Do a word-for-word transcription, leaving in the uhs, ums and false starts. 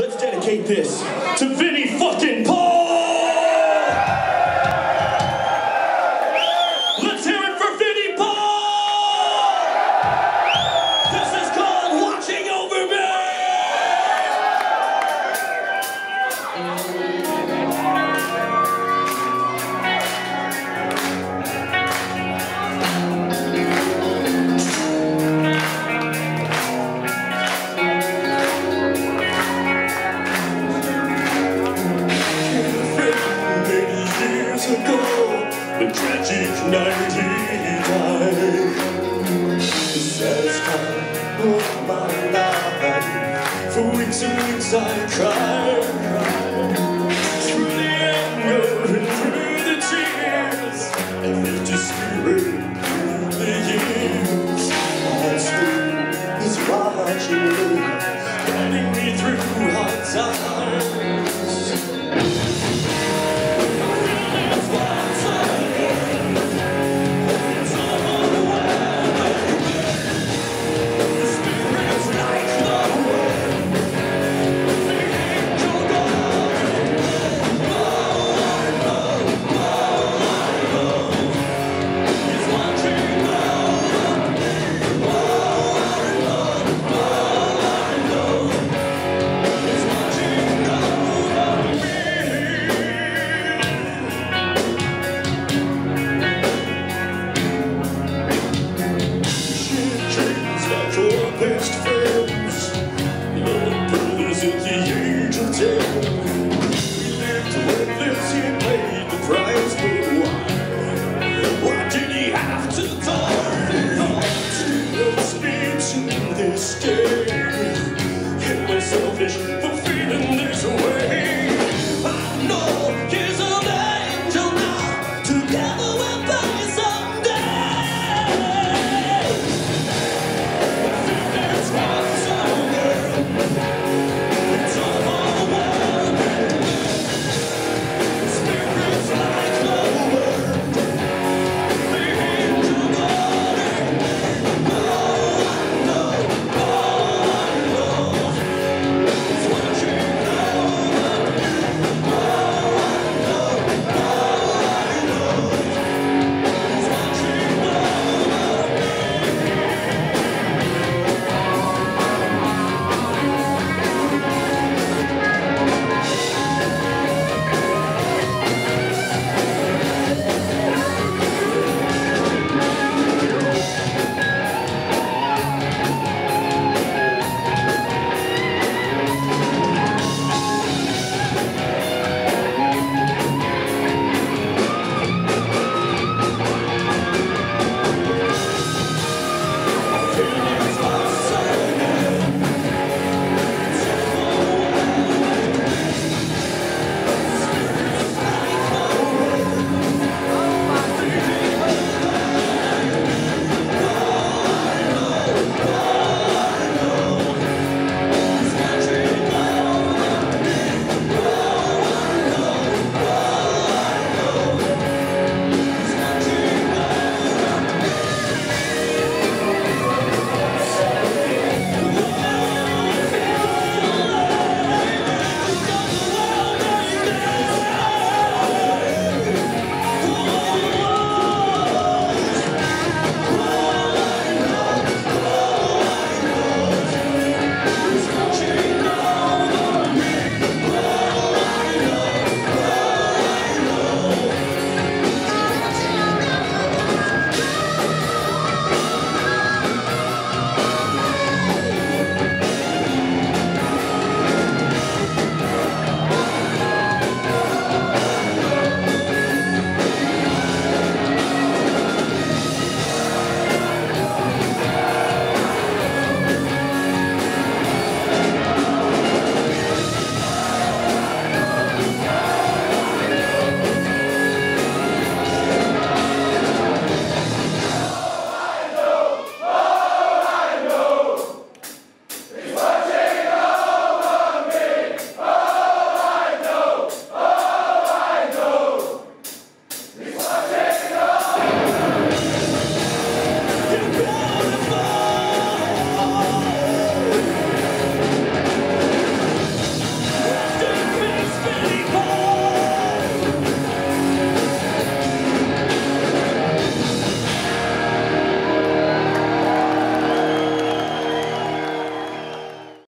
Let's dedicate this to Vinnie fucking Paul! Let's hear it for Vinnie Paul! This is called Watching Over ninety-nine, the saddest time of my life. For weeks and weeks I cried, cried through the anger and through the tears, and lived disappearing through the years. My spirit is watching me, guiding me through hard times. Stay in my selfish for feeling this way.